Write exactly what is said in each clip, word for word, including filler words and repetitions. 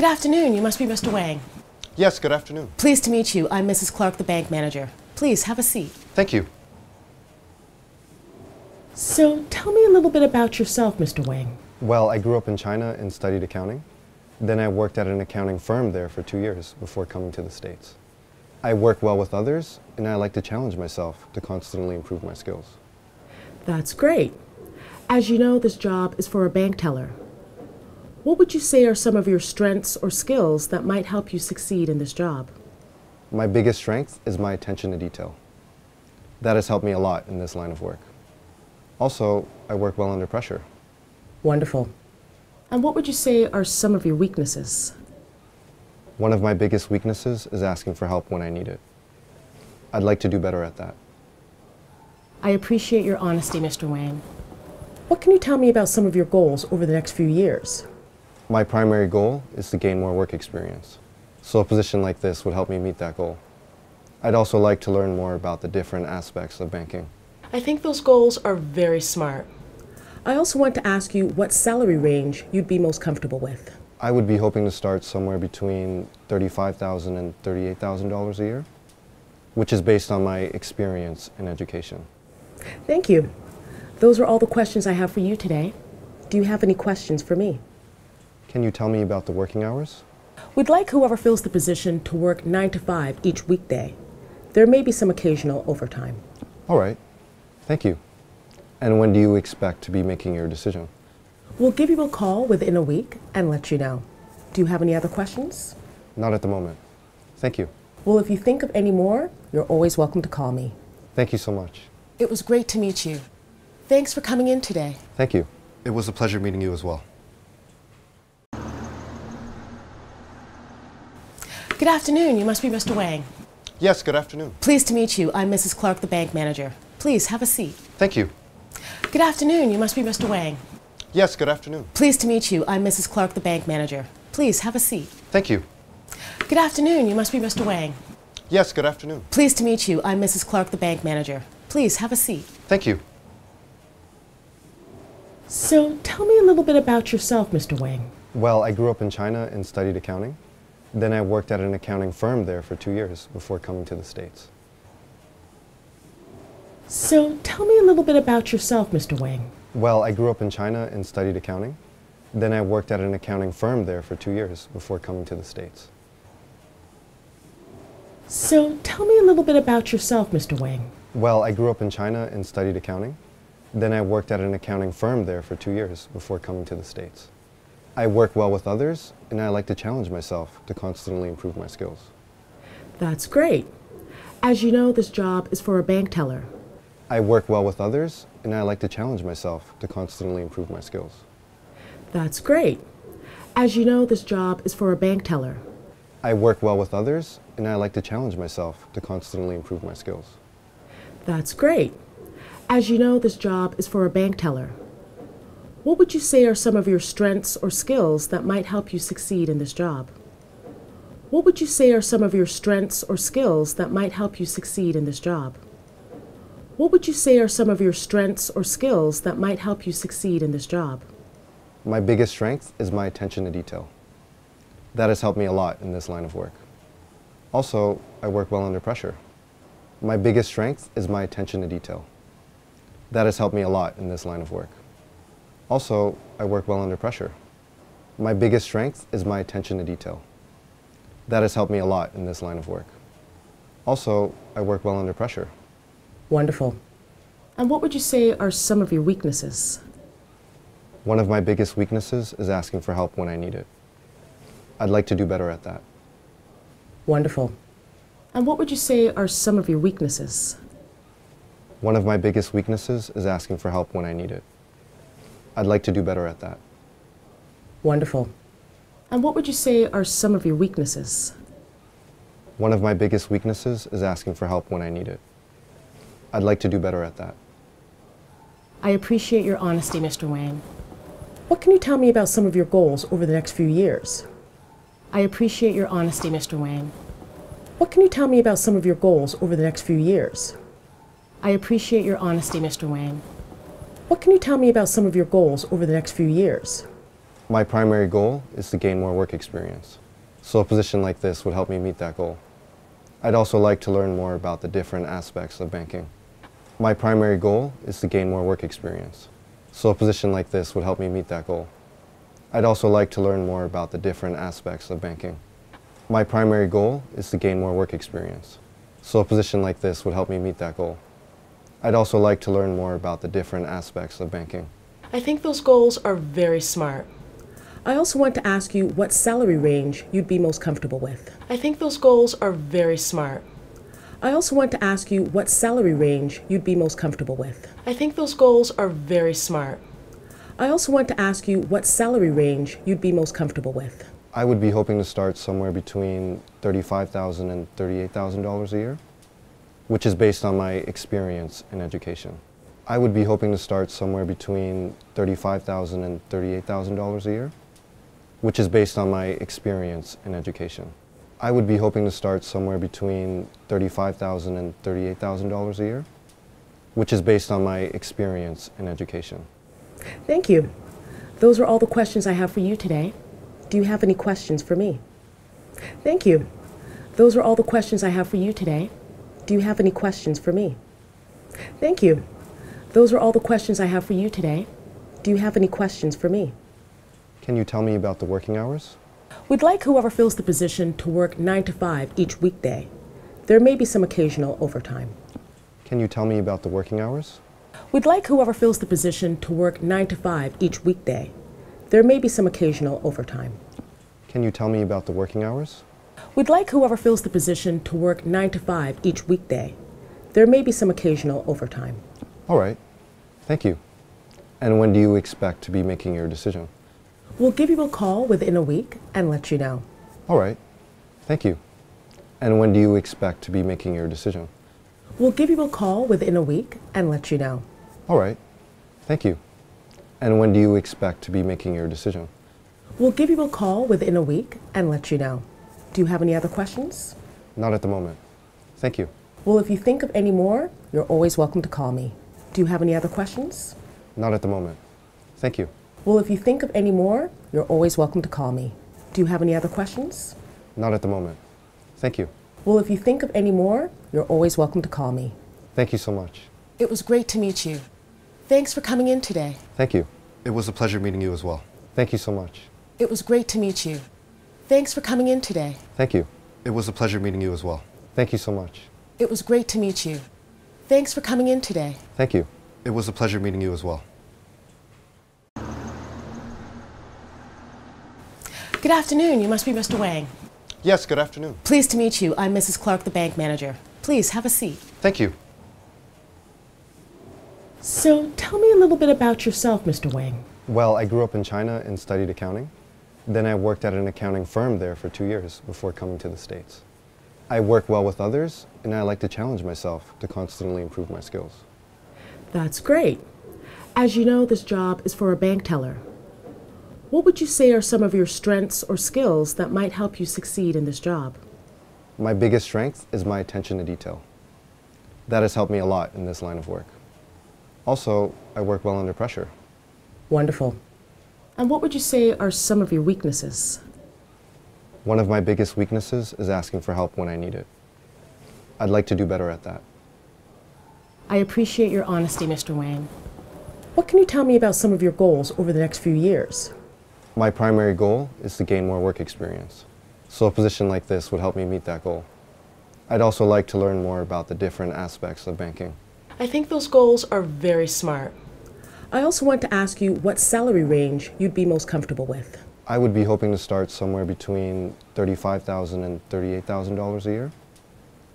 Good afternoon. You must be Mister Wang. Yes, good afternoon. Pleased to meet you. I'm Missus Clark, the bank manager. Please, have a seat. Thank you. So, tell me a little bit about yourself, Mister Wang. Well, I grew up in China and studied accounting. Then I worked at an accounting firm there for two years before coming to the States. I work well with others, and I like to challenge myself to constantly improve my skills. That's great. As you know, this job is for a bank teller. What would you say are some of your strengths or skills that might help you succeed in this job? My biggest strength is my attention to detail. That has helped me a lot in this line of work. Also, I work well under pressure. Wonderful. And what would you say are some of your weaknesses? One of my biggest weaknesses is asking for help when I need it. I'd like to do better at that. I appreciate your honesty, Mister Wang. What can you tell me about some of your goals over the next few years? My primary goal is to gain more work experience, so a position like this would help me meet that goal. I'd also like to learn more about the different aspects of banking. I think those goals are very smart. I also want to ask you what salary range you'd be most comfortable with. I would be hoping to start somewhere between thirty-five thousand dollars and thirty-eight thousand dollars a year, which is based on my experience and education. Thank you. Those are all the questions I have for you today. Do you have any questions for me? Can you tell me about the working hours? We'd like whoever fills the position to work nine to five each weekday. There may be some occasional overtime. All right. Thank you. And when do you expect to be making your decision? We'll give you a call within a week and let you know. Do you have any other questions? Not at the moment. Thank you. Well, if you think of any more, you're always welcome to call me. Thank you so much. It was great to meet you. Thanks for coming in today. Thank you. It was a pleasure meeting you as well. Good afternoon. You must be Mister Wang. Yes, good afternoon. Pleased to meet you. I'm Missus Clark, the bank manager. Please, have a seat. Thank you. Good afternoon. You must be Mister Wang. Yes, good afternoon. Pleased to meet you. I'm Missus Clark, the bank manager. Please, have a seat. Thank you. Good afternoon. You must be Mister Wang. Yes, good afternoon. Pleased to meet you. I'm Missus Clark, the bank manager. Please, have a seat. Thank you. So, tell me a little bit about yourself, Mister Wang. Well, I grew up in China and studied accounting. Then I worked at an accounting firm there for two years before coming to the States. So, tell me a little bit about yourself, Mister Wang. Well, I grew up in China and studied accounting. Then I worked at an accounting firm there for two years before coming to the States. So, tell me a little bit about yourself, Mister Wang. Well, I grew up in China and studied accounting. Then I worked at an accounting firm there for two years before coming to the States. I work well with others, and I like to challenge myself to constantly improve my skills. That's great. As you know, this job is for a bank teller. I work well with others, and I like to challenge myself to constantly improve my skills. That's great. As you know, this job is for a bank teller. I work well with others, and I like to challenge myself to constantly improve my skills. That's great. As you know, this job is for a bank teller. What would you say are some of your strengths or skills that might help you succeed in this job? What would you say are some of your strengths or skills that might help you succeed in this job? What would you say are some of your strengths or skills that might help you succeed in this job? My biggest strength is my attention to detail. That has helped me a lot in this line of work. Also, I work well under pressure. My biggest strength is my attention to detail. That has helped me a lot in this line of work. Also, I work well under pressure. My biggest strength is my attention to detail. That has helped me a lot in this line of work. Also, I work well under pressure. Wonderful. And what would you say are some of your weaknesses? One of my biggest weaknesses is asking for help when I need it. I'd like to do better at that. Wonderful. And what would you say are some of your weaknesses? One of my biggest weaknesses is asking for help when I need it. I'd like to do better at that. Wonderful. And what would you say are some of your weaknesses? One of my biggest weaknesses is asking for help when I need it. I'd like to do better at that. I appreciate your honesty, Mister Wang. What can you tell me about some of your goals over the next few years? I appreciate your honesty, Mister Wang. What can you tell me about some of your goals over the next few years? I appreciate your honesty, Mister Wang. What can you tell me about some of your goals over the next few years? My primary goal is to gain more work experience, so a position like this would help me meet that goal. I'd also like to learn more about the different aspects of banking. My primary goal is to gain more work experience, so a position like this would help me meet that goal. I'd also like to learn more about the different aspects of banking. My primary goal is to gain more work experience, so a position like this would help me meet that goal. I'd also like to learn more about the different aspects of banking. I think those goals are very smart. I also want to ask you what salary range you'd be most comfortable with. I think those goals are very smart. I also want to ask you what salary range you'd be most comfortable with. I think those goals are very smart. I also want to ask you what salary range you'd be most comfortable with. I would be hoping to start somewhere between thirty-five thousand dollars and thirty-eight thousand dollars a year, which is based on my experience and education. I would be hoping to start somewhere between thirty-five thousand dollars and thirty-eight thousand dollars a year, which is based on my experience and education. I would be hoping to start somewhere between thirty-five thousand dollars and thirty-eight thousand dollars a year, which is based on my experience and education. Thank you. Those are all the questions I have for you today. Do you have any questions for me? Thank you. Those are all the questions I have for you today. Do you have any questions for me? Thank you. Those are all the questions I have for you today. Do you have any questions for me? Can you tell me about the working hours? We'd like whoever fills the position to work nine to five each weekday. There may be some occasional overtime. Can you tell me about the working hours? We'd like whoever fills the position to work nine to five each weekday. There may be some occasional overtime. Can you tell me about the working hours? We'd like whoever fills the position to work nine to five each weekday. There may be some occasional overtime. All right. Thank you. And when do you expect to be making your decision? We'll give you a call within a week and let you know. All right. Thank you. And when do you expect to be making your decision? We'll give you a call within a week and let you know. All right. Thank you. And when do you expect to be making your decision? We'll give you a call within a week and let you know. Do you have any other questions? Not at the moment. Thank you. Well, if you think of any more, you're always welcome to call me. Do you have any other questions? Not at the moment. Thank you. Well, if you think of any more, you're always welcome to call me. Do you have any other questions? Not at the moment. Thank you. Well, if you think of any more, you're always welcome to call me. Thank you so much. It was great to meet you. Thanks for coming in today. Thank you. It was a pleasure meeting you as well. Thank you so much. It was great to meet you. Thanks for coming in today. Thank you. It was a pleasure meeting you as well. Thank you so much. It was great to meet you. Thanks for coming in today. Thank you. It was a pleasure meeting you as well. Good afternoon. You must be Mister Wang. Yes, good afternoon. Pleased to meet you. I'm Missus Clark, the bank manager. Please, have a seat. Thank you. So, tell me a little bit about yourself, Mister Wang. Well, I grew up in China and studied accounting. Then I worked at an accounting firm there for two years before coming to the States. I work well with others, and I like to challenge myself to constantly improve my skills. That's great. As you know, this job is for a bank teller. What would you say are some of your strengths or skills that might help you succeed in this job? My biggest strength is my attention to detail. That has helped me a lot in this line of work. Also, I work well under pressure. Wonderful. And what would you say are some of your weaknesses? One of my biggest weaknesses is asking for help when I need it. I'd like to do better at that. I appreciate your honesty, Mister Wang. What can you tell me about some of your goals over the next few years? My primary goal is to gain more work experience, so a position like this would help me meet that goal. I'd also like to learn more about the different aspects of banking. I think those goals are very smart. I also want to ask you what salary range you'd be most comfortable with. I would be hoping to start somewhere between thirty-five thousand dollars and thirty-eight thousand dollars a year,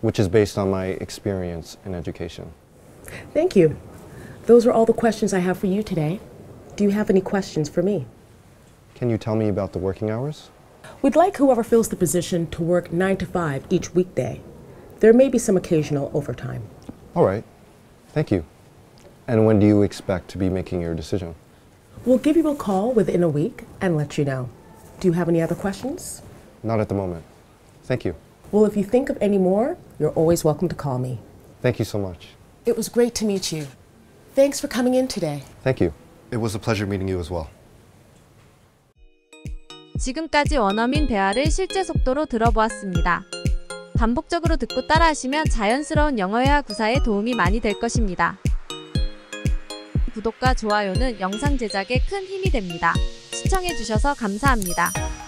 which is based on my experience and education. Thank you. Those are all the questions I have for you today. Do you have any questions for me? Can you tell me about the working hours? We'd like whoever fills the position to work nine to five each weekday. There may be some occasional overtime. All right. Thank you. And when do you expect to be making your decision? We'll give you a call within a week and let you know. Do you have any other questions? Not at the moment. Thank you. Well, if you think of any more, you're always welcome to call me. Thank you so much. It was great to meet you. Thanks for coming in today. Thank you. It was a pleasure meeting you as well. 지금까지 원어민 대화를 실제 속도로 들어보았습니다. 반복적으로 듣고 따라하시면 자연스러운 영어회화 구사에 도움이 많이 될 것입니다. 구독과 좋아요는 영상 제작에 큰 힘이 됩니다. 시청해주셔서 감사합니다.